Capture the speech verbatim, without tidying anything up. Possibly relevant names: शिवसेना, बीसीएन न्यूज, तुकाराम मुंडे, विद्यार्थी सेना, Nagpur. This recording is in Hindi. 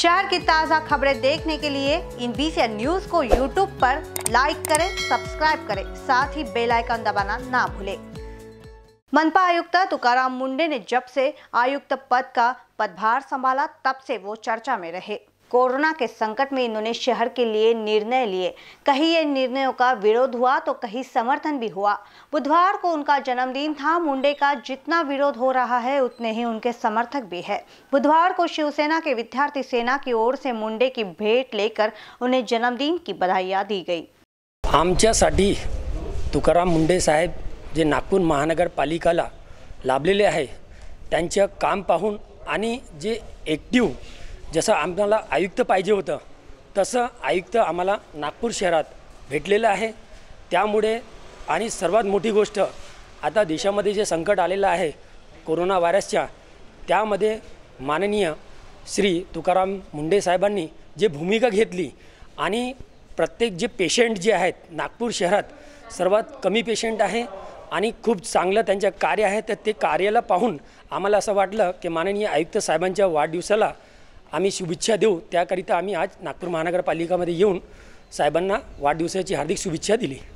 शहर की ताज़ा खबरें देखने के लिए इन बीसीएन न्यूज को यूट्यूब पर लाइक करें, सब्सक्राइब करें, साथ ही बेल आइकन दबाना ना भूलें। मनपा आयुक्त तुकाराम मुंडे ने जब से आयुक्त पद का पदभार संभाला तब से वो चर्चा में रहे। कोरोना के संकट में इन्होंने शहर के लिए निर्णय लिए, कहीं ये निर्णयों का विरोध हुआ तो कहीं समर्थन भी हुआ। बुधवार को उनका जन्मदिन था। मुंडे का जितना विरोध हो रहा है उतने ही उनके समर्थक भी है। बुधवार को शिवसेना के विद्यार्थी सेना की ओर से मुंडे की भेंट लेकर उन्हें जन्मदिन की बधाइयाँ दी गई। आमच्यासाठी तुकाराम मुंडे साहेब जे नागपूर महानगरपालिकाला लाभलेले आहे त्यांचे काम पाहून आणि जे एक्टिव जसं आम्हाला आयुक्त पाहिजे होतं तसं आयुक्त आम्हाला नागपूर शहरात भेटलेलं आहे। त्यामुळे आणि सर्वात मोठी गोष्ट आता देशामध्ये जे संकट आलेलं आहे कोरोना व्हायरसच्या त्यामध्ये माननीय श्री तुकाराम मुंडे साहेबांनी जे भूमिका घेतली आणि प्रत्येक जे पेशंट जे आहेत नागपूर शहरात सर्वात कमी पेशंट आहे आणि खूप चांगलं त्यांचे कार्य आहे तर ते कार्याला पाहून आम्हाला असं वाटलं की माननीय आयुक्त साहेबांच्या वाढदिवसाला आम्ही शुभेच्छा देऊ। त्याकरिता आम्ही आज नागपूर महानगरपालिकेमध्ये येऊन साहेबांना वाढदिवसाची हार्दिक शुभेच्छा दिली।